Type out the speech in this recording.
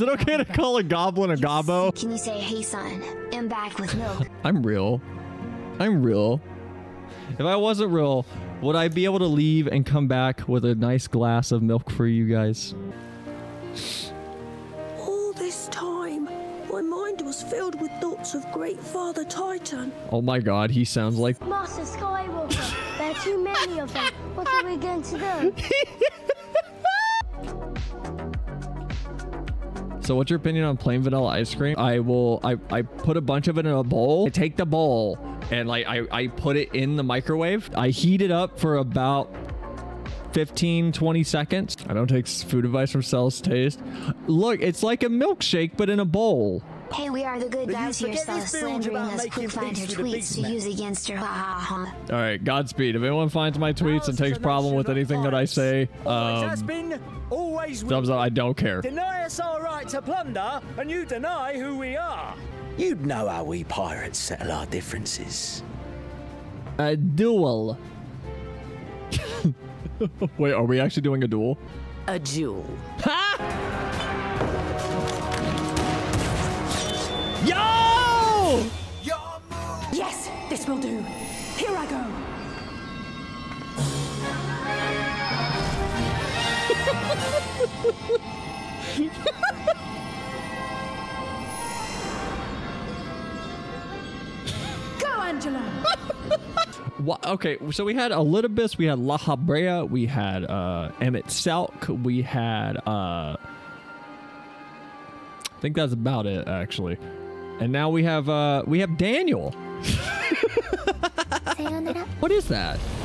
Is it okay to call a goblin a gobbo? Can you say, hey son, I'm back with milk? I'm real. I'm real. If I wasn't real, would I be able to leave and come back with a nice glass of milk for you guys? All this time, my mind was filled with thoughts of Great Father Titan. Oh my god, he sounds like... Master Skywalker, there are too many of them. What are we going to do? So what's your opinion on plain vanilla ice cream? I put a bunch of it in a bowl. I take the bowl. And like I put it in the microwave. I heat it up for about 15, 20 seconds. I don't take food advice from Celeste's Taste. Look, it's like a milkshake, but in a bowl. Hey, we are the good guys here, Cel, slandering us. Quick find her tweets to use against her. All right, Godspeed. If anyone finds my tweets and takes problem with anything that I say, thumbs up, I don't care. Deny us our right to plunder, and you deny who we are. You'd know how we pirates settle our differences. A duel. Wait, are we actually doing a duel? A duel. Ha! Yo! Yes, this will do. Here I go. Okay, so we had Elidibus, we had La Habrea, we had Emmett Selk, we had I think that's about it actually. And now we have Daniel. What is that?